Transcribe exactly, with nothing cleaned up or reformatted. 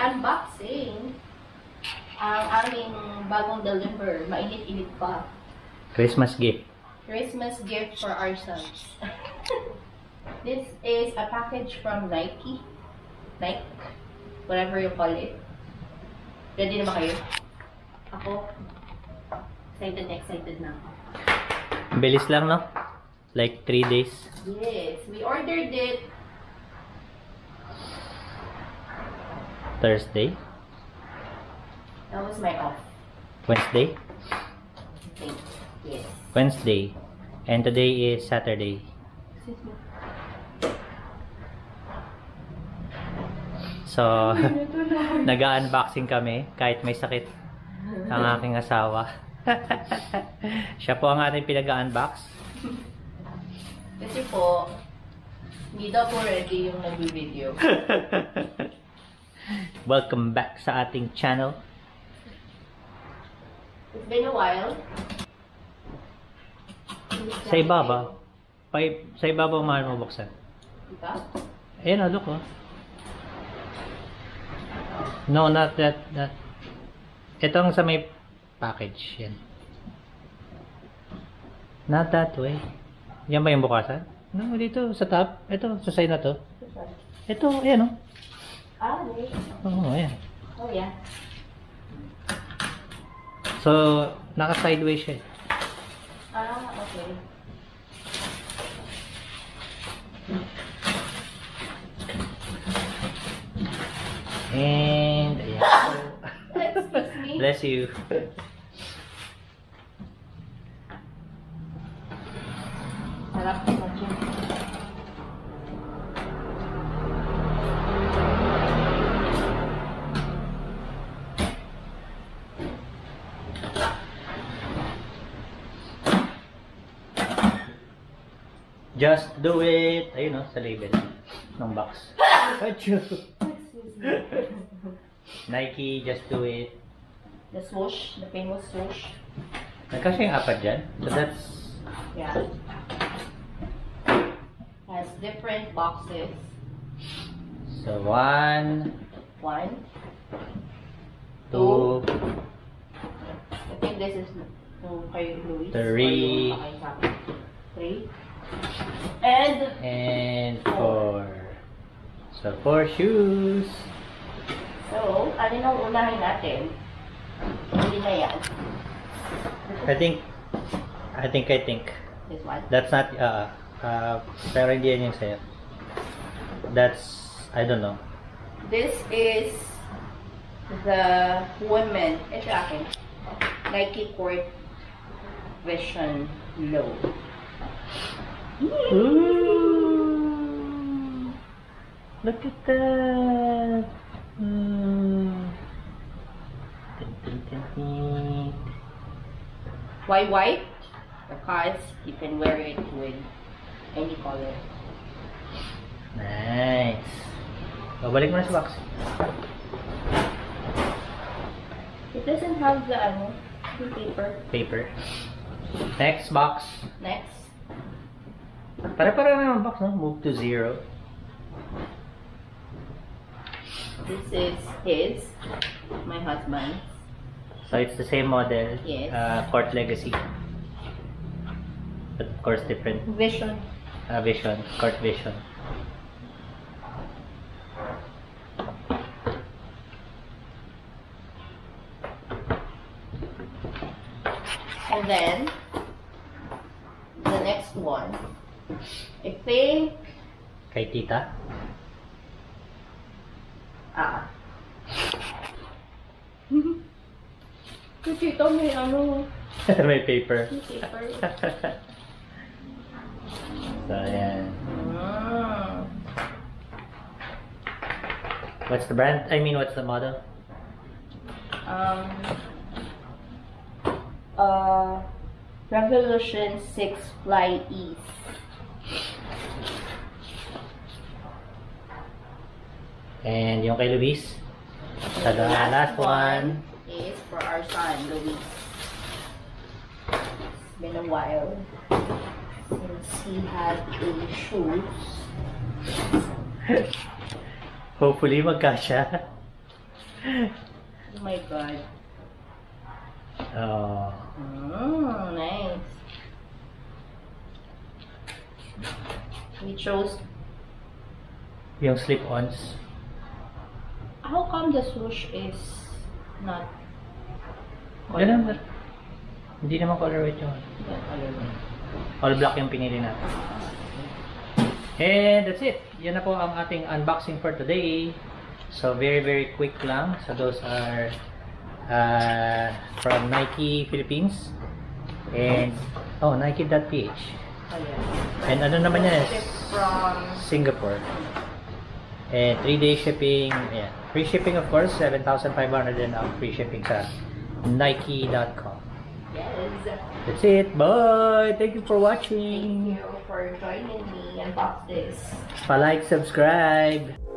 unboxing ang aming bagong deliver. Mainit-init pa. Christmas gift. Christmas gift for our sons. This is a package from Nike. Nike. Whatever you call it. Ready na ba kayo? Ako, excited na excited na. Bilis lang, no? Like three days. Yes. We ordered it Thursday. That was my off. Wednesday? Okay. Yes. Wednesday. And today is Saturday. So, nag-unboxing kami kahit may sakit ang aking asawa. Siya po ang ating pinag-unbox. Kasi po, hindi daw po ready yung nag-video. Welcome back sa ating channel. It's been a while. Sa ibaba. Pay, sa ibaba ang mahal mo buksan. Ito? Ayan, look oh. No, not that. that. Itong sa may package. Yan. Not that way. Yan ba yung bukasan? No, dito sa top. Ito, sa side na to. Ito, ayan oh. Ah, okay. Oo, ayan. Oh, yeah. So, naka-sideways siya. Ah, okay. And, ayan. Excuse me. Bless you. Sarap na siya. Just do it. Ayun no, sa label ng box. Nike, just do it. The swoosh, the famous swoosh. Nagkasya yung apat dyan. So that's... Yeah. Has different boxes. So one... One. Two. two. I think this is... No, kay Luis. Three. Three. And, and four. So, four shoes. So, alin ang unahin natin? Hindi na yan. I think, I think, I think. This one? That's not, uh, uh, pero hindi yan yung sayo. That's, I don't know. This is the women, ito akin, Nike Court Vision Low. Ooh, look at that. Mm. Why white? Because you can wear it with any color. Nice. Babalik mo na sa box. It doesn't have the ano, the paper. Paper. Next box. Next. Pare-pare naman box, no? Move to zero. This is his, my husband. So it's the same model, yes. uh, Court Legacy. But of course different. Vision. Uh, vision, Court Vision. And then, the next one. I think... Kay tita? Ah. Kay tita may ano... may paper. May paper. So, ayan. Ah. What's the brand? I mean, what's the model? Um... Uh... Revolution six Fly East. And yung kay Luis. The last one is for our son, Luis. It's been a while since he had a shoes. Hopefully magkasya. Oh my god. Oh. Mm, nice. We chose yung slip-ons. How come the swoosh is not color? Hindi naman colorway yun. All black yung pinili natin. And that's it. Yan na po ang ating unboxing for today. So very very quick lang. So those are uh, from Nike Philippines and oh Nike dot P H. And ano naman yan is Singapore. And three day shipping. Yeah. Free shipping of course. seven thousand five hundred and up free shipping sa Nike dot com. Yes. That's it. Bye. Thank you for watching. Thank you for joining me and box this. Like, subscribe.